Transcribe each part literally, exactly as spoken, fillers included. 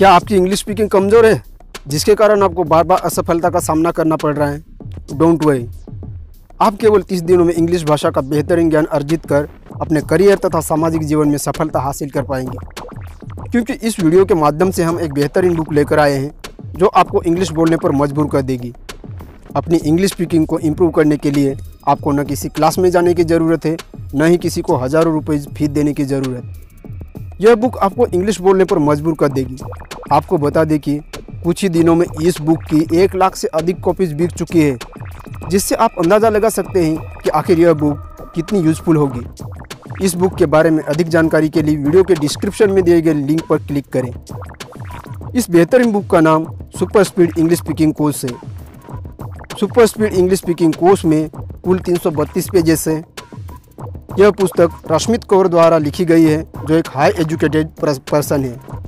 क्या आपकी English speaking कमज़ोर है जिसके कारण आपको बार बार असफलता का सामना करना पड़ रहा है? डोंट वरी, आप केवल तीस दिनों में इंग्लिश भाषा का बेहतरीन ज्ञान अर्जित कर अपने करियर तथा सामाजिक जीवन में सफलता हासिल कर पाएंगे, क्योंकि इस वीडियो के माध्यम से हम एक बेहतरीन बुक लेकर आए हैं जो आपको इंग्लिश बोलने पर मजबूर कर देगी। अपनी इंग्लिश स्पीकिंग को इम्प्रूव करने के लिए आपको न किसी क्लास में जाने की ज़रूरत है, न ही किसी को हज़ारों रुपये फीस देने की ज़रूरत। यह बुक आपको इंग्लिश बोलने पर मजबूर कर देगी। आपको बता दें कि कुछ ही दिनों में इस बुक की एक लाख से अधिक कॉपीज़ बिक चुकी है, जिससे आप अंदाज़ा लगा सकते हैं कि आखिर यह बुक कितनी यूज़फुल होगी। इस बुक के बारे में अधिक जानकारी के लिए वीडियो के डिस्क्रिप्शन में दिए गए लिंक पर क्लिक करें। इस बेहतरीन बुक का नाम super speed English speaking course है। Super speed English speaking course में कुल तीन सौ बत्तीस पेजेस हैं। यह पुस्तक रश्मित कौर द्वारा लिखी गई है, जो एक हाई एजुकेटेड पर्सन है।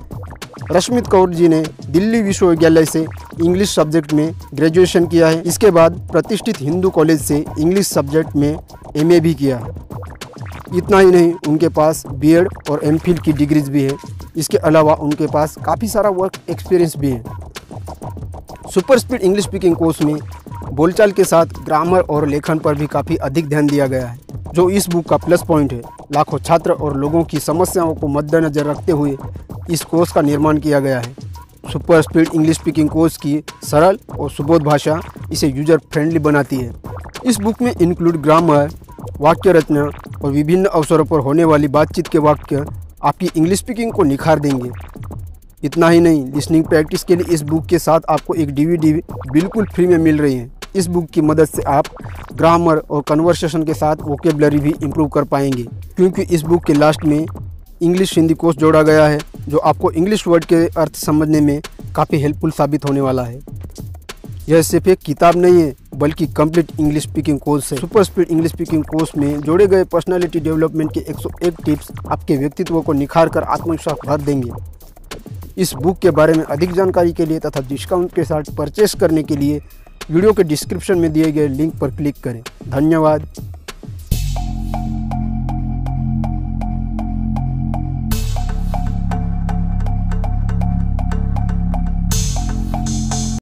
रश्मित कौर जी ने दिल्ली विश्वविद्यालय से इंग्लिश सब्जेक्ट में ग्रेजुएशन किया है। इसके बाद प्रतिष्ठित हिंदू कॉलेज से इंग्लिश सब्जेक्ट में एमए भी किया है। इतना ही नहीं, उनके पास बीएड और एमफिल की डिग्रीज भी है। इसके अलावा उनके पास काफ़ी सारा वर्क एक्सपीरियंस भी है। Super speed English speaking course में बोलचाल के साथ ग्रामर और लेखन पर भी काफ़ी अधिक ध्यान दिया गया है, जो इस बुक का प्लस पॉइंट है। लाखों छात्र और लोगों की समस्याओं को मद्देनजर रखते हुए इस कोर्स का निर्माण किया गया है। Super speed English speaking course की सरल और सुबोध भाषा इसे यूजर फ्रेंडली बनाती है। इस बुक में इंक्लूड ग्रामर, वाक्य रचना और विभिन्न अवसरों पर होने वाली बातचीत के वाक्य आपकी इंग्लिश स्पीकिंग को निखार देंगे। इतना ही नहीं, लिसनिंग प्रैक्टिस के लिए इस बुक के साथ आपको एक डीवीडी बिल्कुल फ्री में मिल रही है। इस बुक की मदद से आप ग्रामर और कन्वर्सेशन के साथ वोकेबलरी भी इम्प्रूव कर पाएंगे, क्योंकि इस बुक के लास्ट में इंग्लिश हिंदी कोर्स जोड़ा गया है, जो आपको इंग्लिश वर्ड के अर्थ समझने में काफ़ी हेल्पफुल साबित होने वाला है। यह सिर्फ एक किताब नहीं है, बल्कि कंप्लीट इंग्लिश स्पीकिंग कोर्स है। Super speed English speaking course में जोड़े गए पर्सनालिटी डेवलपमेंट के एक सौ एक टिप्स आपके व्यक्तित्व को निखार कर आत्मविश्वास भर देंगे। इस बुक के बारे में अधिक जानकारी के लिए तथा डिस्काउंट के साथ परचेस करने के लिए वीडियो के डिस्क्रिप्शन में दिए गए लिंक पर क्लिक करें। धन्यवाद।